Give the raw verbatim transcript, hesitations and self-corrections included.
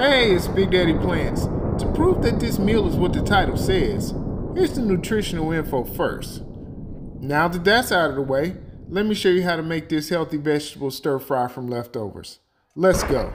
Hey, it's Big Daddy Plants. To prove that this meal is what the title says, here's the nutritional info first. Now that that's out of the way, let me show you how to make this healthy vegetable stir fry from leftovers. Let's go.